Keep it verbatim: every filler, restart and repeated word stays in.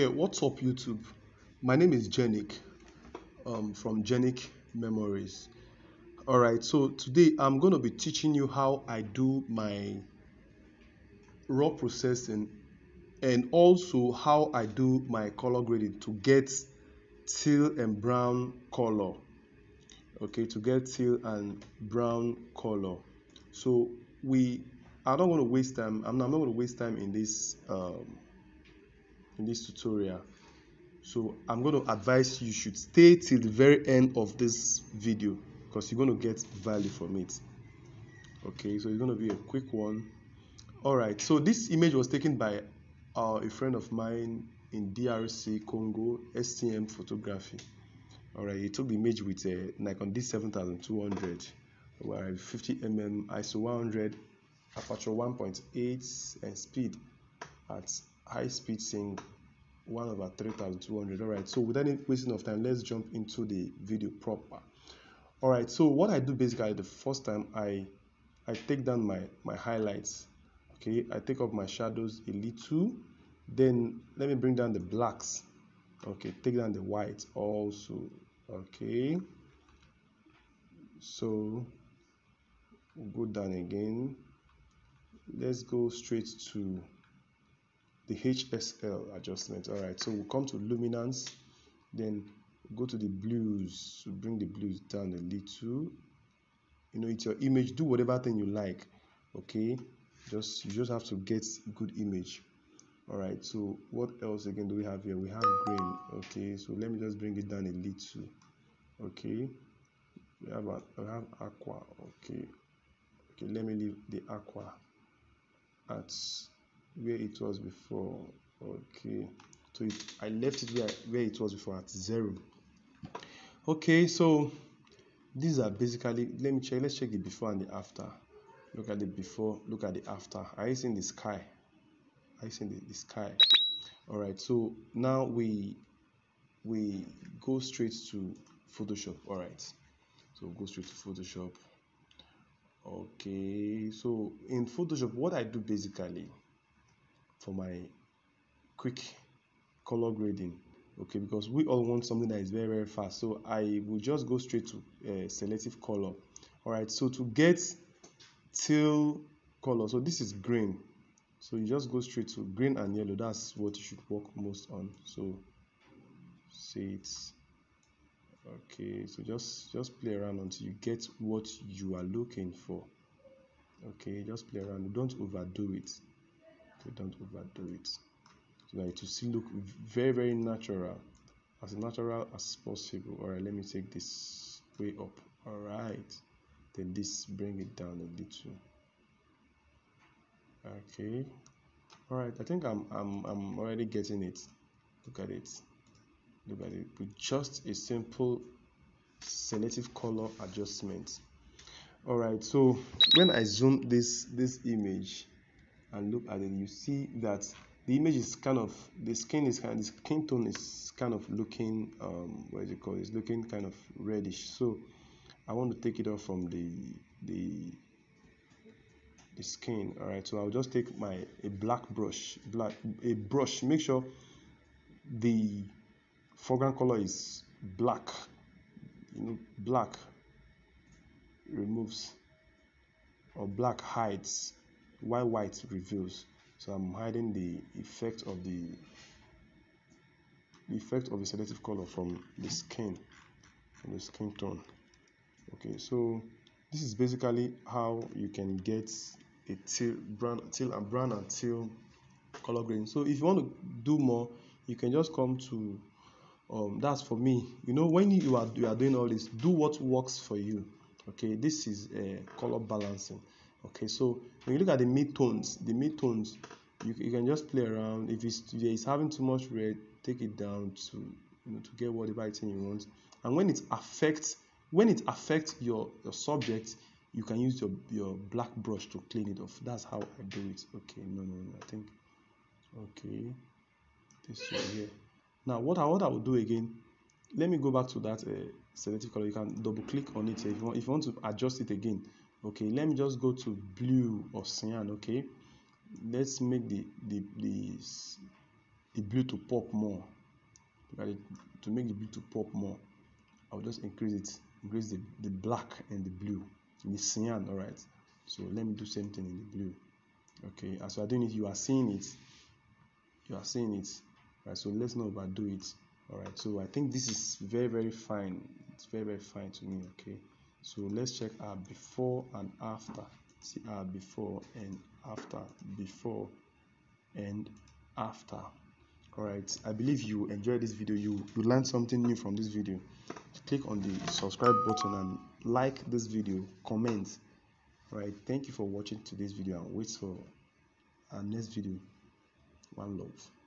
Okay, what's up YouTube? My name is Jenik um, from Jenik Memories. Alright, so today I'm going to be teaching you how I do my raw processing and also how I do my color grading to get teal and brown color. Okay, to get teal and brown color. So we, I don't want to waste time, I'm not going to waste time in this um, in this tutorial. So I'm going to advise you should stay till the very end of this video because you're going to get value from it. Okay, so it's going to be a quick one. All right, so this image was taken by uh, a friend of mine in D R C Congo, S T M Photography. All right, he took the image with a Nikon D seven thousand two hundred, fifty millimeter I S O one hundred, aperture one point eight, and speed at high speed sync one over three thousand two hundred. All right, so without any wasting of time, let's jump into the video proper. All right, so what I do basically, the first time i i take down my my highlights. Okay, I take off my shadows a little, then let me bring down the blacks. Okay, take down the white also. Okay, so go down again. Let's go straight to the H S L adjustment. All right, so we'll come to luminance, then go to the blues, so bring the blues down a little. You know, it's your image, do whatever thing you like. Okay, just you just have to get good image. All right, so what else again do we have here? We have green. Okay, so let me just bring it down a little. Okay, we have a, we have aqua. Okay, okay, let me leave the aqua at where it was before. Okay, so it, I left it where, where it was before at zero. Okay, so these are basically, let me check let's check the before and the after. Look at the before, look at the after. Are you seeing the sky? Are you seeing the, the sky? All right, so now we we go straight to Photoshop. All right, so go straight to Photoshop. Okay, so in Photoshop, what I do basically for my quick color grading, okay, because we all want something that is very very fast, so I will just go straight to uh, selective color. All right, so to get teal color, so this is green, so you just go straight to green and yellow. That's what you should work most on. So see it. Okay, so just just play around until you get what you are looking for. Okay, just play around, don't overdo it. Okay, don't overdo it, so that it will still look very very natural, as natural as possible. All right, let me take this way up. All right, then this, bring it down a little. Okay, all right, I think i'm i'm, I'm already getting it. Look at it, look at it, with just a simple selective color adjustment. All right, so when I zoom this this image and look at it, you see that the image is kind of, the skin is kind of, the skin tone is kind of looking um what is it called it's looking kind of reddish. So I want to take it off from the the the skin. All right, so I'll just take my a black brush black a brush make sure the foreground color is black. You know, black removes, or black hides, why white reveals. So I'm hiding the effect of the, the effect of the selective color from the skin, from the skin tone. Okay, so this is basically how you can get a teal, brown, teal and brown and teal color grading. So if you want to do more, you can just come to um that's for me. You know, when you are you are doing all this, do what works for you. Okay, this is a uh, color balancing. Okay, so when you look at the mid-tones, the mid-tones, you, you can just play around. If it's, if it's having too much red, take it down to, you know, to get whatever thing you want. And when it affects, when it affects your, your subject, you can use your, your black brush to clean it off. That's how I do it. Okay, no, no, no, I think, okay, this right here. Now, what I, what I will do again, let me go back to that uh, selective color. You can double click on it if you want, if you want to adjust it again. Okay, let me just go to blue or cyan. Okay, let's make the the the, the blue to pop more. To make the blue to pop more, I'll just increase it, increase the, the black and the blue, and the cyan. All right, so let me do same thing in the blue. Okay, as we are doing it, you are seeing it, you are seeing it, all right? So let's not overdo it. All right, so I think this is very very fine. It's very very fine to me. Okay, so let's check our before and after. See our before and after, before and after. All right, I believe you enjoyed this video. You you learned something new from this video. Click on the subscribe button and like this video, comment. All right, thank you for watching today's video and wait for our next video. One love.